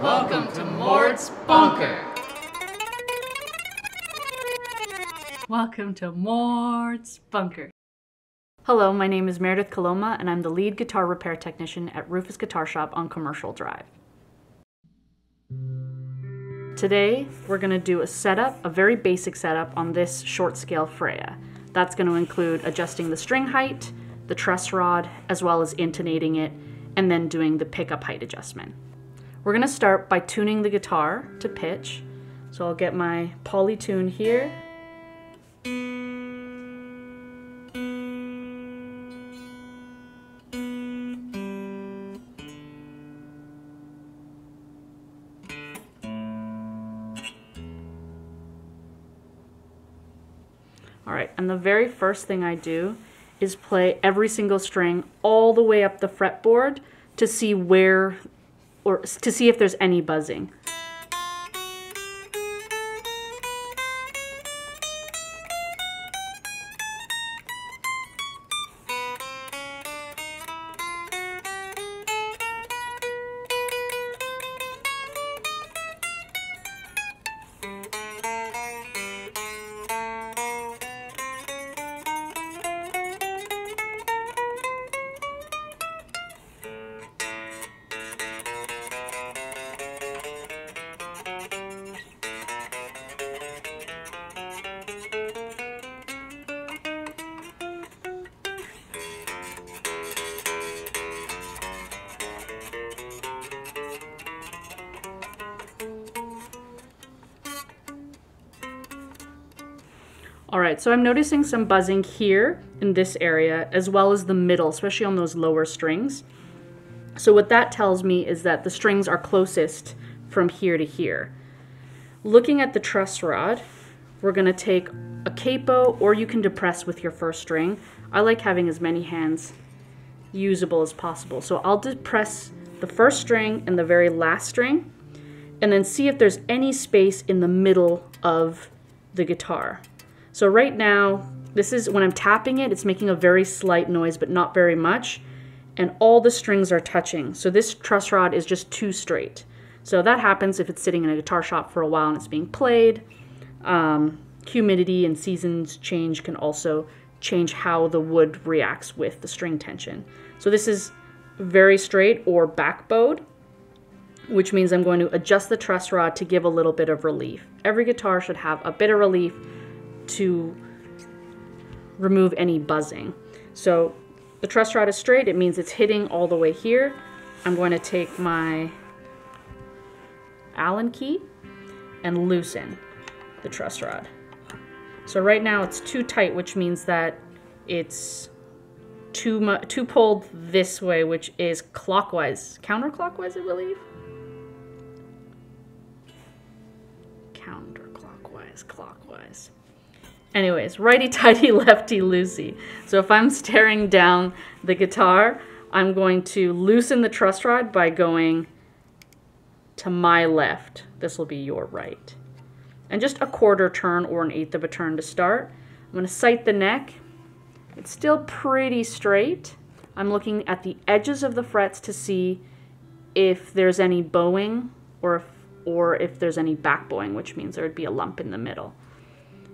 Welcome to Mort's Bunker. Welcome to Mort's Bunker. Hello, my name is Meredith Coloma, and I'm the lead guitar repair technician at Rufus Guitar Shop on Commercial Drive. Today, we're going to do a setup, a very basic setup on this short scale Freya. That's going to include adjusting the string height, the truss rod, as well as intonating it, and then doing the pickup height adjustment. We're going to start by tuning the guitar to pitch. So I'll get my Poly Tune here. All right, and the very first thing I do is play every single string all the way up the fretboard to see where, or to see if there's any buzzing. All right, so I'm noticing some buzzing here in this area, as well as the middle, especially on those lower strings. So what that tells me is that the strings are closest from here to here. Looking at the truss rod, we're gonna take a capo, or you can depress with your first string. I like having as many hands usable as possible. So I'll depress the first string and the very last string, and then see if there's any space in the middle of the guitar. So right now, this is when I'm tapping it, it's making a very slight noise, but not very much. And all the strings are touching. So this truss rod is just too straight. So that happens if it's sitting in a guitar shop for a while and it's being played. Humidity and seasons change can also change how the wood reacts with the string tension. So this is very straight or backbowed, which means I'm going to adjust the truss rod to give a little bit of relief. Every guitar should have a bit of relief to remove any buzzing. So the truss rod is straight, it means it's hitting all the way here. I'm going to take my Allen key and loosen the truss rod. So right now it's too tight, which means that it's too pulled this way, which is clockwise, counterclockwise, I believe. Counterclockwise, clockwise. Anyways, righty-tighty, lefty-loosey. So if I'm staring down the guitar, I'm going to loosen the truss rod by going to my left. This will be your right. And just a quarter turn or an eighth of a turn to start. I'm going to sight the neck. It's still pretty straight. I'm looking at the edges of the frets to see if there's any bowing or if there's any back bowing, which means there would be a lump in the middle.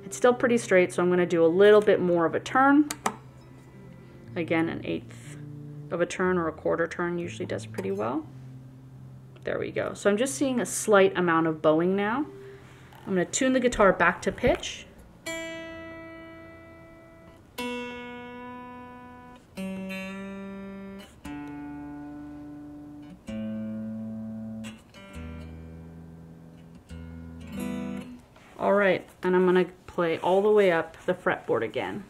It's still pretty straight, so I'm going to do a little bit more of a turn. Again, an eighth of a turn or a quarter turn usually does pretty well. There we go. So I'm just seeing a slight amount of bowing now. I'm going to tune the guitar back to pitch. All right, and I'm going to play all the way up the fretboard again.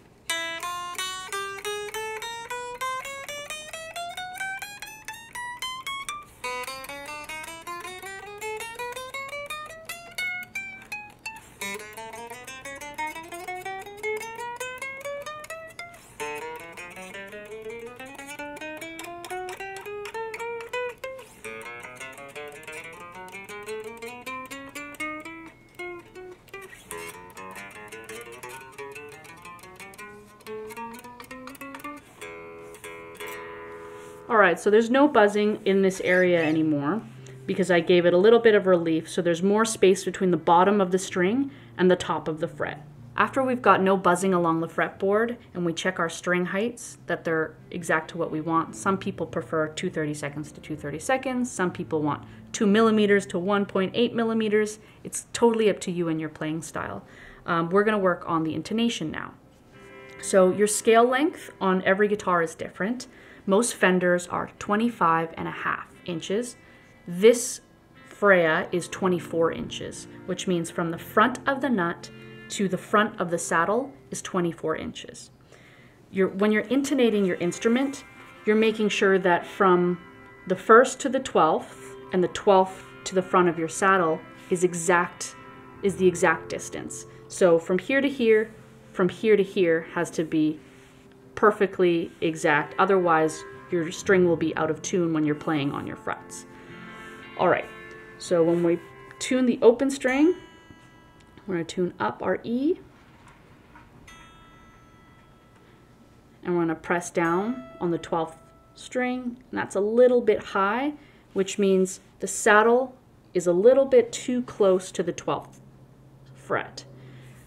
All right, so there's no buzzing in this area anymore. because I gave it a little bit of relief so there's more space between the bottom of the string and the top of the fret. After we've got no buzzing along the fretboard and we check our string heights that they're exact to what we want, some people prefer 2/32 to 2/32, some people want 2 millimeters to 1.8 millimeters. It's totally up to you and your playing style. We're gonna work on the intonation now. So your scale length on every guitar is different. Most Fenders are 25.5 inches. This Freya is 24 inches, which means from the front of the nut to the front of the saddle is 24 inches. When you're intonating your instrument, you're making sure that from the first to the 12th and the 12th to the front of your saddle is the exact distance. So from here to here has to be perfectly exact. Otherwise, your string will be out of tune when you're playing on your frets. All right, so when we tune the open string, we're going to tune up our E, and we're going to press down on the 12th string, and that's a little bit high, which means the saddle is a little bit too close to the 12th fret.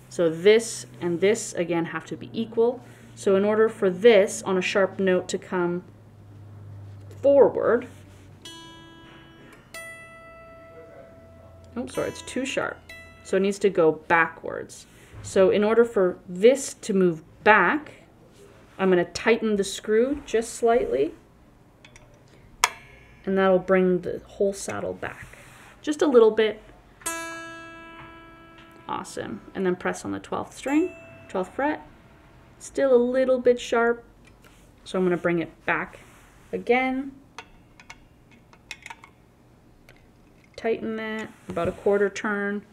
So this and this, again, have to be equal. So in order for this, on a sharp note, to come forward, oh, sorry, it's too sharp. So it needs to go backwards. So in order for this to move back, I'm going to tighten the screw just slightly, and that'll bring the whole saddle back. Just a little bit. Awesome. And then press on the 12th string, 12th fret. Still a little bit sharp. So I'm going to bring it back again. Tighten that about a quarter turn.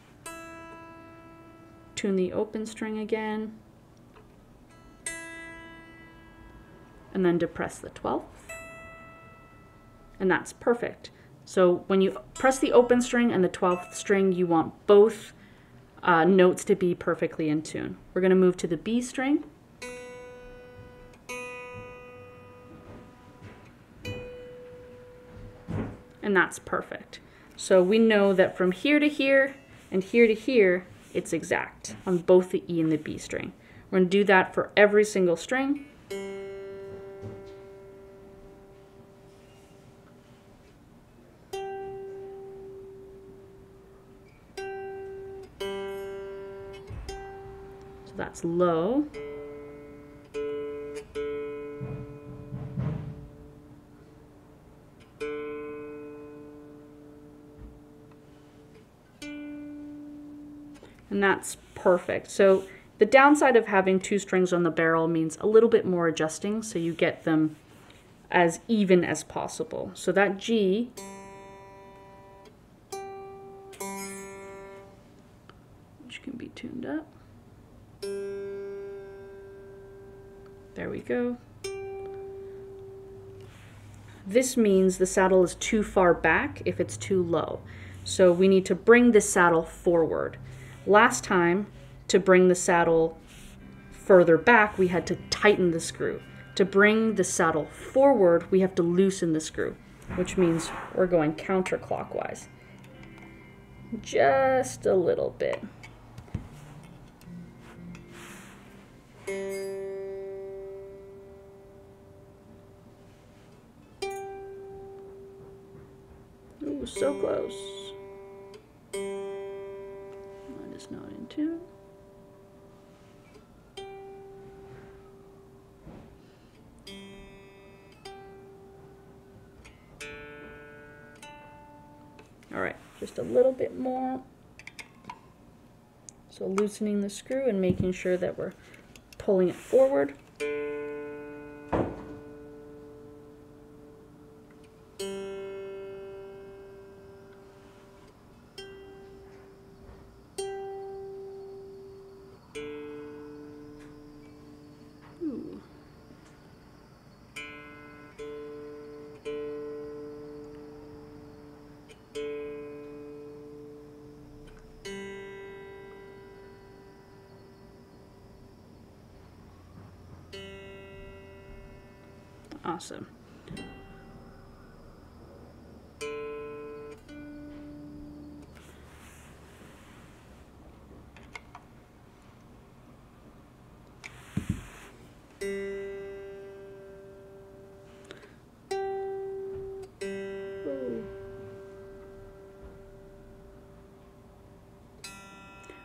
Tune the open string again, and then depress the 12th, and that's perfect. So when you press the open string and the 12th string, you want both notes to be perfectly in tune. We're going to move to the B string, and that's perfect. So we know that from here to here and here to here, it's exact on both the E and the B string. We're going to do that for every single string. So that's low. And that's perfect. So the downside of having two strings on the barrel means a little bit more adjusting so you get them as even as possible. So that G which can be tuned up. There we go. This means the saddle is too far back if it's too low. So we need to bring the saddle forward. Last time, to bring the saddle further back, we had to tighten the screw. To bring the saddle forward, we have to loosen the screw, which means we're going counterclockwise. Just a little bit. Ooh, so close. Not in tune. All right, just a little bit more. So loosening the screw and making sure that we're pulling it forward. Awesome.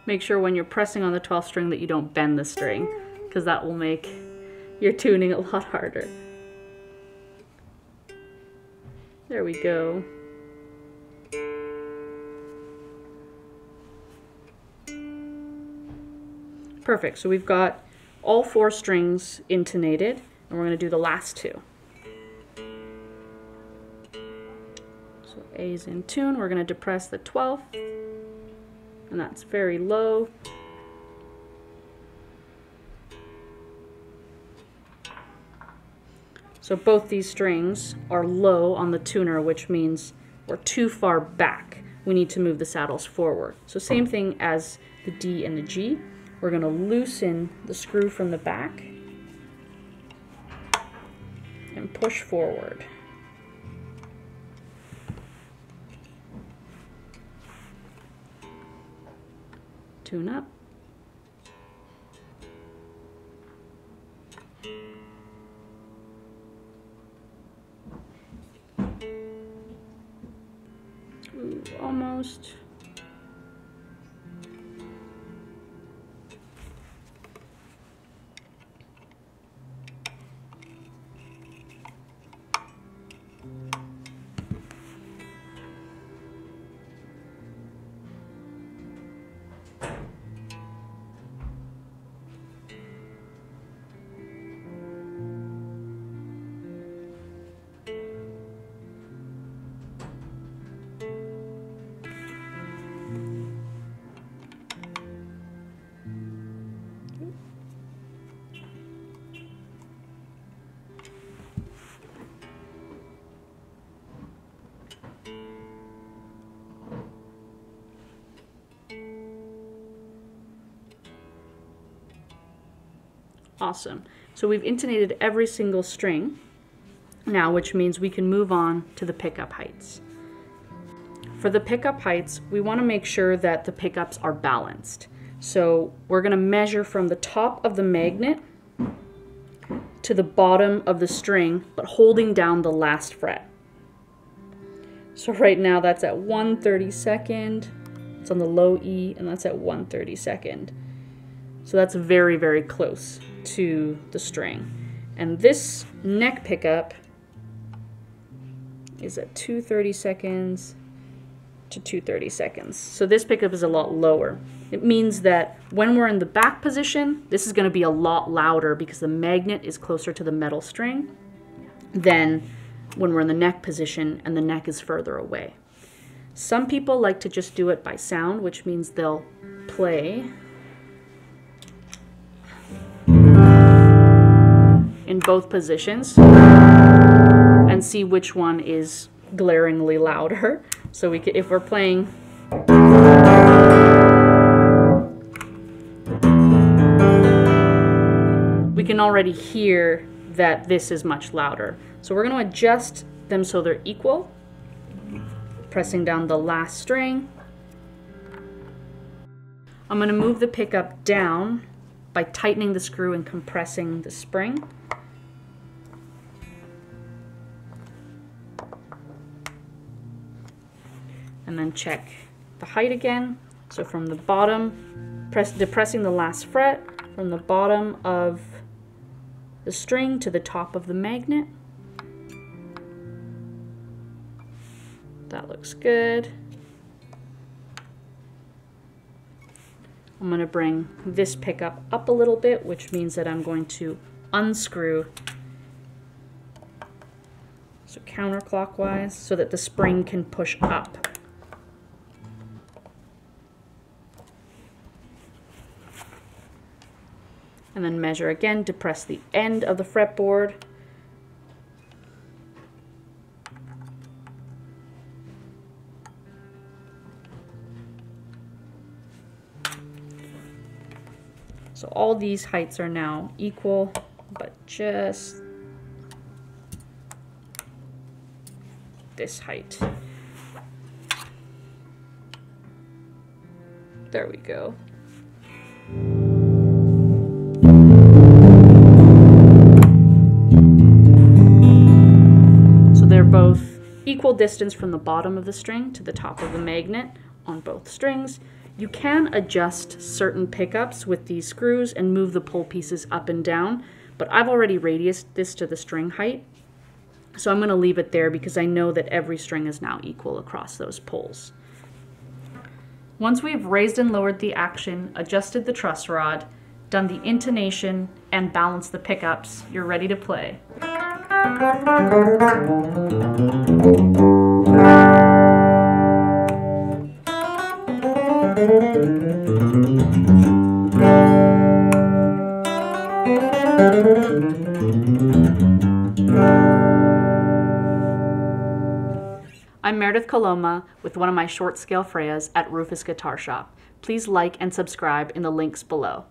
make sure when you're pressing on the 12th string that you don't bend the string, because that will make your tuning a lot harder. There we go. Perfect, so we've got all four strings intonated, and we're going to do the last two. So A is in tune, we're going to depress the 12th, and that's very low. So both these strings are low on the tuner, which means we're too far back. We need to move the saddles forward. So same thing as the D and the G. We're going to loosen the screw from the back and push forward. Tune up. Ooh, almost. Awesome. So we've intonated every single string now, which means we can move on to the pickup heights. For the pickup heights, we want to make sure that the pickups are balanced. So we're going to measure from the top of the magnet to the bottom of the string, but holding down the last fret. So right now that's at 1/32nd. It's on the low E, and that's at 1/32nd. So that's very, very close to the string. And this neck pickup is at 2/32nds to 2/32nds. So this pickup is a lot lower. It means that when we're in the back position, this is going to be a lot louder because the magnet is closer to the metal string than when we're in the neck position and the neck is further away. Some people like to just do it by sound, which means they'll play in both positions and see which one is glaringly louder. So we could, if we're playing, we can already hear that this is much louder. So we're going to adjust them so they're equal, pressing down the last string. I'm going to move the pickup down by tightening the screw and compressing the spring. And then check the height again. So from the bottom, depressing the last fret, from the bottom of the string to the top of the magnet. That looks good. I'm going to bring this pickup up a little bit, which means that I'm going to unscrew, so counterclockwise, so that the spring can push up. And then measure again, depress the end of the fretboard. So all these heights are now equal, but just this height. There we go. equal distance from the bottom of the string to the top of the magnet on both strings. You can adjust certain pickups with these screws and move the pull pieces up and down, but I've already radiused this to the string height, so I'm going to leave it there because I know that every string is now equal across those pulls. Once we've raised and lowered the action, adjusted the truss rod, done the intonation, and balanced the pickups, you're ready to play. I'm Meredith Coloma with one of my short scale Freyas at Rufus Guitar Shop. Please like and subscribe in the links below.